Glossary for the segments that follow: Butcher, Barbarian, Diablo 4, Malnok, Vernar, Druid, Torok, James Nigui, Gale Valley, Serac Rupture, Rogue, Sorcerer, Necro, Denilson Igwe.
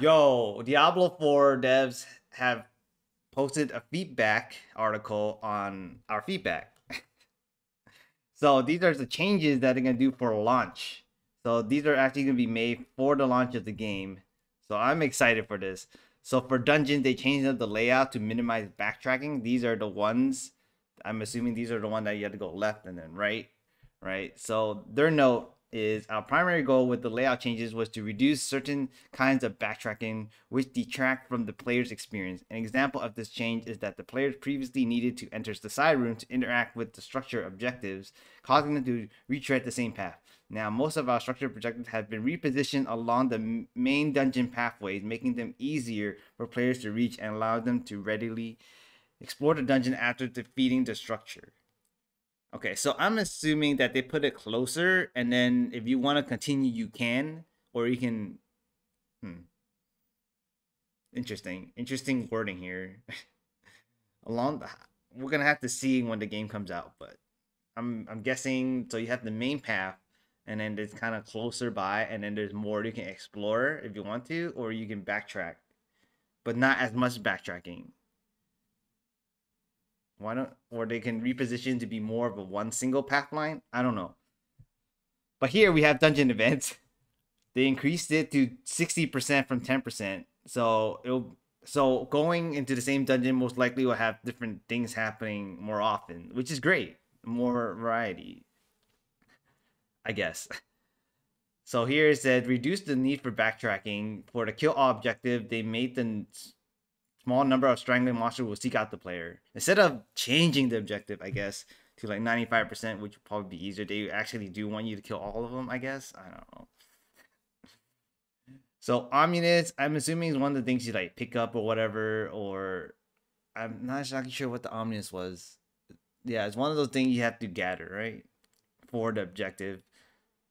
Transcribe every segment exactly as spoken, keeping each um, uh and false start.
Yo, Diablo four devs have posted a feedback article on our feedback. So these are the changes that they're going to do for launch. So these are actually going to be made for the launch of the game. So I'm excited for this. So for dungeons, they changed up the layout to minimize backtracking. These are the ones, I'm assuming these are the ones that you have to go left and then right, right? So their note is, our primary goal with the layout changes was to reduce certain kinds of backtracking which detract from the player's experience. An example of this change is that the players previously needed to enter the side room to interact with the structure objectives, causing them to retread the same path. Now, most of our structure objectives have been repositioned along the main dungeon pathways, making them easier for players to reach and allow them to readily explore the dungeon after defeating the structure. Okay, so I'm assuming that they put it closer, and then if you want to continue, you can, or you can... Hmm. Interesting. Interesting wording here. Along the... We're going to have to see when the game comes out, but I'm, I'm guessing... So you have the main path, and then it's kind of closer by, and then there's more you can explore if you want to, or you can backtrack, but not as much backtracking. Why don't, or they can reposition to be more of a one single path line. I don't know. But here we have dungeon events. They increased it to sixty percent from ten percent. So it'll, so going into the same dungeon most likely will have different things happening more often, which is great. More variety, I guess. So here it said, reduce the need for backtracking. For the kill all objective, they made the small number of strangling monsters will seek out the player. Instead of changing the objective, I guess, to like ninety-five percent, which would probably be easier, they actually do want you to kill all of them, I guess. I don't know. So, Omnibus, I'm assuming is one of the things you like pick up or whatever, or I'm not exactly sure what the Omnibus was. Yeah, it's one of those things you have to gather, right? For the objective.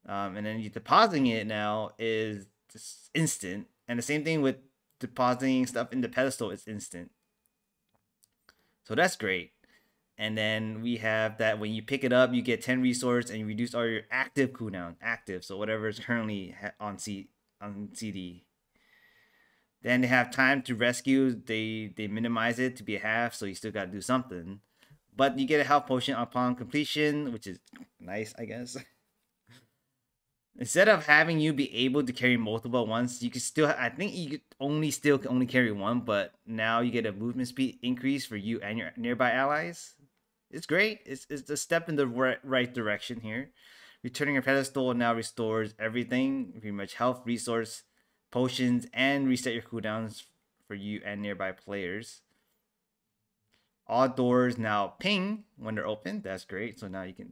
Um, and then you depositing it now is just instant. And the same thing with depositing stuff in the pedestal is instant, so that's great. And then we have that when you pick it up, you get ten resource and you reduce all your active cooldown. Active, so whatever is currently on C on C D. Then they have time to rescue. They they minimize it to be a half, so you still got to do something. But you get a health potion upon completion, which is nice, I guess. Instead of having you be able to carry multiple ones, you can still, I think you could only still can only carry one, but now you get a movement speed increase for you and your nearby allies. It's great. It's, it's a step in the right, right direction here. Returning your pedestal now restores everything, pretty much health, resource, potions, and reset your cooldowns for you and nearby players. All doors now ping when they're open. That's great. So now you can...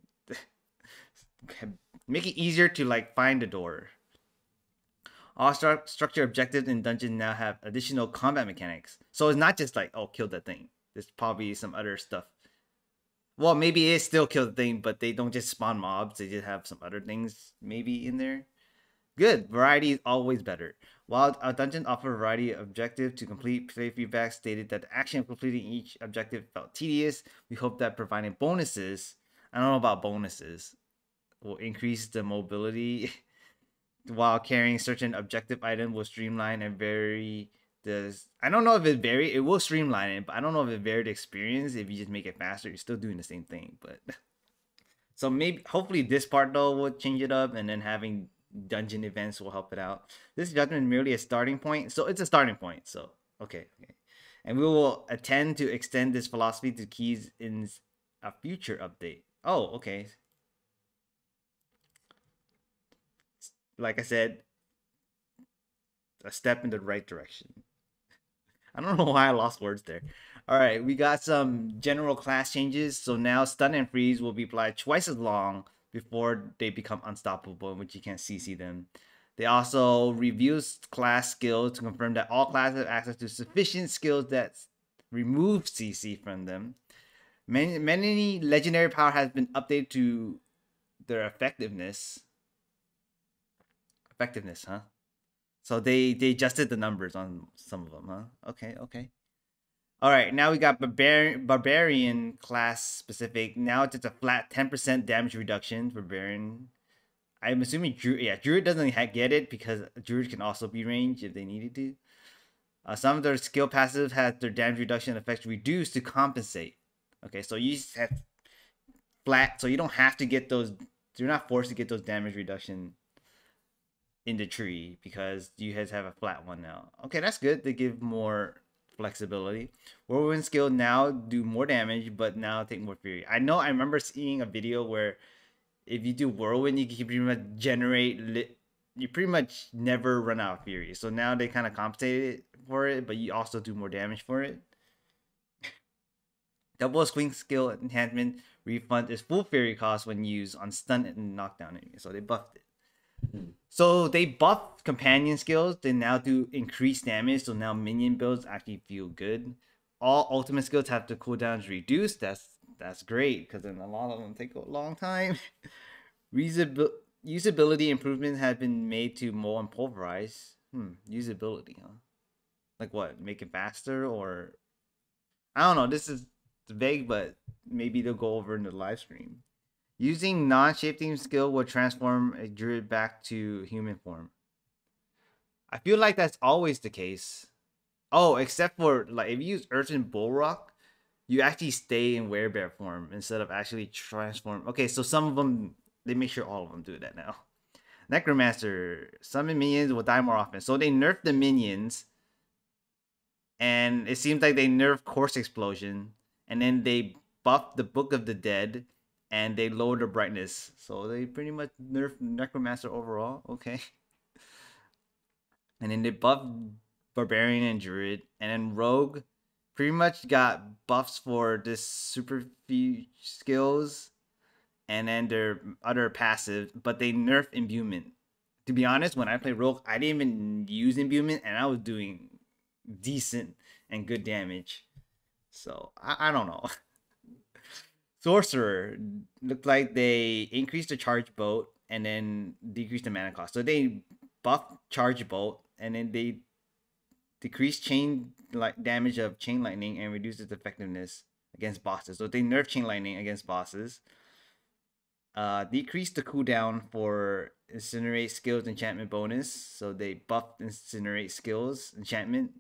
Make it easier to like find the door. All stru structure objectives in dungeon now have additional combat mechanics. So it's not just like, oh, kill that thing. There's probably some other stuff. Well, maybe it still kills the thing, but they don't just spawn mobs. They just have some other things maybe in there. Good. Variety is always better. While our dungeon offered a variety of objectives to complete, play feedback stated that the action of completing each objective felt tedious. We hope that providing bonuses, I don't know about bonuses, will increase the mobility while carrying certain objective item will streamline and vary the... I don't know if it vary. It will streamline it, but I don't know if it varied the experience. If you just make it faster, you're still doing the same thing. But so maybe, hopefully this part though will change it up, and then having dungeon events will help it out. This judgment is merely a starting point. So it's a starting point. So, okay. okay. And we will attend to extend this philosophy to keys in a future update. Oh, okay. Like I said, a step in the right direction. I don't know why I lost words there. All right, we got some general class changes. So now stun and freeze will be applied twice as long before they become unstoppable, in which you can't C C them. They also review class skills to confirm that all classes have access to sufficient skills that remove C C from them. Many, many legendary power has been updated to their effectiveness. Effectiveness, huh? So they they adjusted the numbers on some of them, huh? Okay, okay. All right, now we got Barbarian, Barbarian class specific. Now it's just a flat ten percent damage reduction for Barbarian. I'm assuming Druid, yeah, Druid doesn't get it because Druid can also be ranged if they needed to. Uh, some of their skill passive has their damage reduction effects reduced to compensate. Okay, so you just have flat, so you don't have to get those, you're not forced to get those damage reduction in the tree because you guys have a flat one now. Okay, that's good. They give more flexibility. Whirlwind skill now do more damage, but now take more fury. I know I remember seeing a video where if you do Whirlwind, you can pretty much generate, lit you pretty much never run out of fury. So now they kind of compensated for it, but you also do more damage for it. Double swing skill enhancement refund is full fury cost when used on stun and knockdown enemies. So they buffed it. So they buffed companion skills. They now do increased damage. So now minion builds actually feel good. All ultimate skills have the cooldowns reduced. That's that's great because then a lot of them take a long time. Reasabil usability improvements have been made to Maul and Pulverize. Hmm, usability, huh? Like what? Make it faster or I don't know. This is vague, but maybe they'll go over in the live stream. Using non-shaping skill will transform a druid back to human form. I feel like that's always the case. Oh, except for like if you use Earthen Bulwark, you actually stay in werebear form instead of actually transform. Okay, so some of them they make sure all of them do that now. Necromancer, summon minions will die more often. So they nerfed the minions, and it seems like they nerfed Corpse Explosion, and then they buffed the Book of the Dead. And they lower the brightness. So they pretty much nerf Necromancer overall. Okay. And then they buffed Barbarian and Druid. And then Rogue pretty much got buffs for this Superfuge skills. And then their other passive. But they nerfed Imbuement. To be honest, when I played Rogue, I didn't even use Imbuement. And I was doing decent and good damage. So, I, I don't know. Sorcerer looked like they increased the charge bolt and then decreased the mana cost. So they buffed charge bolt and then they decreased chain like damage of chain lightning and reduced its effectiveness against bosses. So they nerfed chain lightning against bosses. Uh, decreased the cooldown for incinerate skills enchantment bonus. So they buffed incinerate skills enchantment.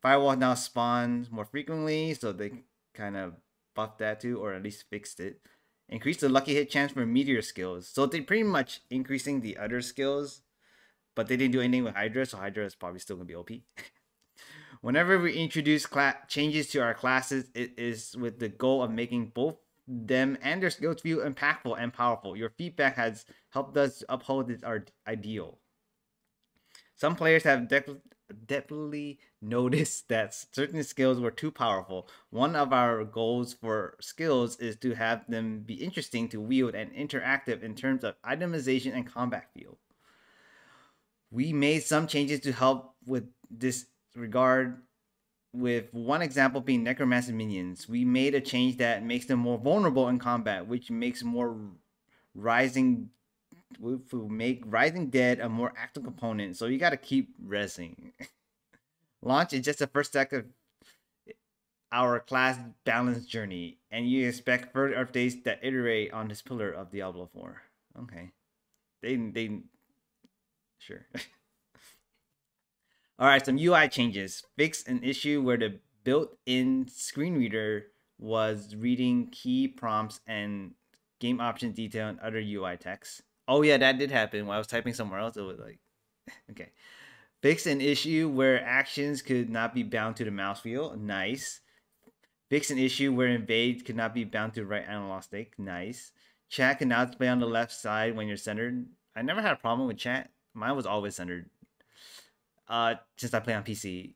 Firewall now spawns more frequently, so they kind of buffed that too, or at least fixed it. Increased the lucky hit chance for meteor skills. So they pretty much increasing the other skills, but they didn't do anything with Hydra, so Hydra is probably still gonna be O P. Whenever we introduce class changes to our classes, it is with the goal of making both them and their skills feel impactful and powerful. Your feedback has helped us uphold this our ideal. Some players have definitely definitely noticed that certain skills were too powerful. One of our goals for skills is to have them be interesting to wield and interactive in terms of itemization and combat feel. We made some changes to help with this regard, with one example being Necromancer minions. We made a change that makes them more vulnerable in combat, which makes more rising If we make Rising Dead a more active component, so you gotta keep resing. Launch is just the first step of our class balance journey, and you expect further updates that iterate on this pillar of Diablo four. Okay, they they sure. All right, some U I changes. Fix an issue where the built-in screen reader was reading key prompts and game options detail and other U I text. Oh yeah, that did happen. When I was typing somewhere else, it was like, okay. Fix an issue where actions could not be bound to the mouse wheel. Nice. Fix an issue where invade could not be bound to right analog stick. Nice. Chat can now display on the left side when you're centered. I never had a problem with chat. Mine was always centered. Uh, since I play on P C.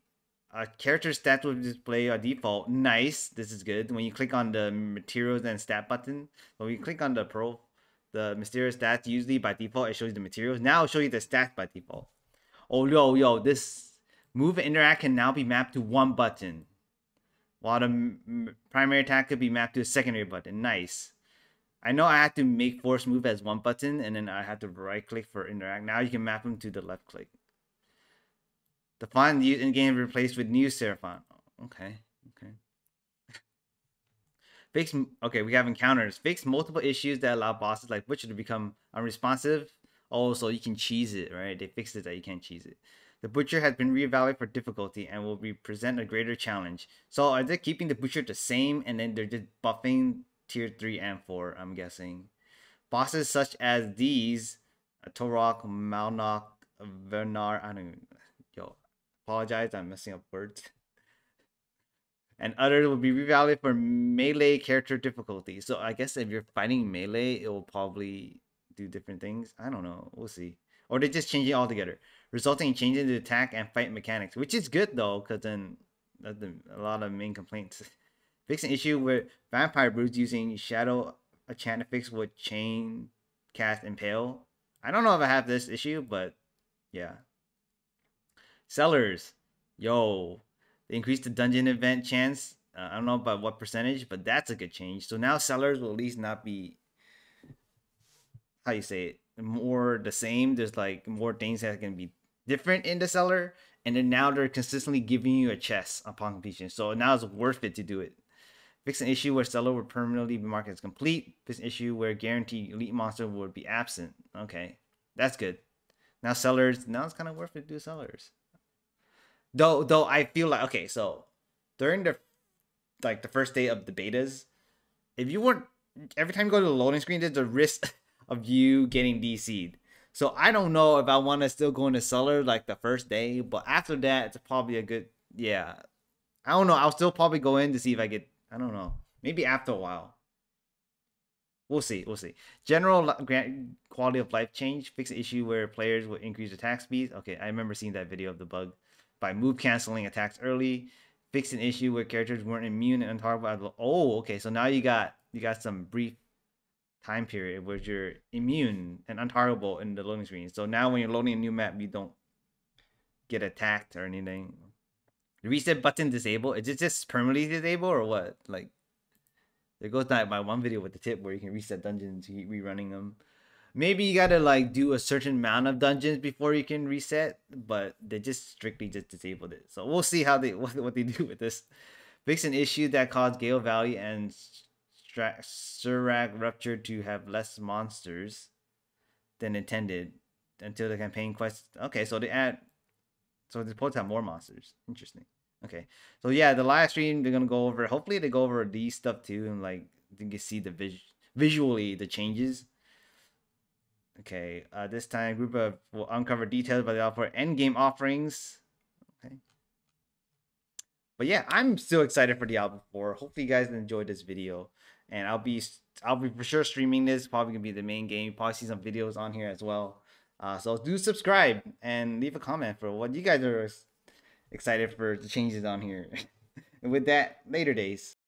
Uh, character stats will display our default. Nice. This is good. When you click on the materials and stat button, when you click on the pro. The mysterious stats, usually by default, it shows you the materials. Now it'll show you the stats by default. Oh, yo, yo, this move and interact can now be mapped to one button. While the m primary attack could be mapped to a secondary button. Nice. I know I had to make force move as one button, and then I had to right click for interact. Now you can map them to the left click. The font used in game replaced with new serif font. Okay. Fix, okay, we have encounters. Fix multiple issues that allow bosses like Butcher to become unresponsive Oh, so you can cheese it, right? They fixed it that you can't cheese it. The Butcher has been reevaluated for difficulty and will represent a greater challenge. So are they keeping the Butcher the same and then they're just buffing tier three and four, I'm guessing. Bosses such as these, Torok, Malnok, Vernar, I don't even, yo, apologize, I'm messing up words. And others will be reevaluated for melee character difficulty. So I guess if you're fighting melee, it will probably do different things. I don't know, we'll see. Or they just change it altogether, resulting in changes to attack and fight mechanics, which is good though, because then that's the, a lot of main complaints. Fix an issue with vampire broods using shadow enchant to fix with chain, cast, impale. I don't know if I have this issue, but yeah. Sellers, yo, they increased the dungeon event chance. Uh, I don't know by what percentage, but that's a good change. So now sellers will at least not be, how you say it, more the same. There's like more things that can be different in the seller, and then now they're consistently giving you a chest upon completion, so now it's worth it to do it. Fix an issue where seller will permanently be marked as complete. Fix an issue where guaranteed elite monster would be absent. Okay, that's good. Now sellers, now it's kind of worth it to do sellers, though though I feel like, okay, so during the like the first day of the betas, if you weren't, every time you go to the loading screen there's a risk of you getting D C'd. So I don't know if I want to still go into seller like the first day, but after that it's probably a good, yeah. I don't know. I'll still probably go in to see if I get, I don't know. Maybe after a while. We'll see. We'll see. General quality of life change. Fix the issue where players will increase attack speed. Okay, I remember seeing that video of the bug. By move canceling attacks early. Fix an issue where characters weren't immune and untargetable. Oh, okay. So now you got you got some brief time period where you're immune and untargetable in the loading screen. So now when you're loading a new map, you don't get attacked or anything. The reset button disabled. Is it just permanently disabled or what? Like, there goes that my one video with the tip where you can reset dungeons to keep rerunning them. Maybe you gotta like do a certain amount of dungeons before you can reset, but they just strictly just disabled it. So we'll see how they what, what they do with this. Fix an issue that caused Gale Valley and Serac Rupture to have less monsters than intended until the campaign quest. Okay, so they add, so they're supposed to have more monsters. Interesting. Okay, so yeah, the live stream they're gonna go over. Hopefully they go over these stuff too, and like you can see the vis visually the changes. Okay, uh, this time group of will uncover details about the offer end game offerings. Okay, but yeah, I'm still excited for Diablo four. Hopefully you guys enjoyed this video. And I'll be, I'll be for sure streaming this. Probably gonna be the main game. Probably see some videos on here as well. Uh, so do subscribe and leave a comment for what you guys are excited for the changes on here. And with that, later days.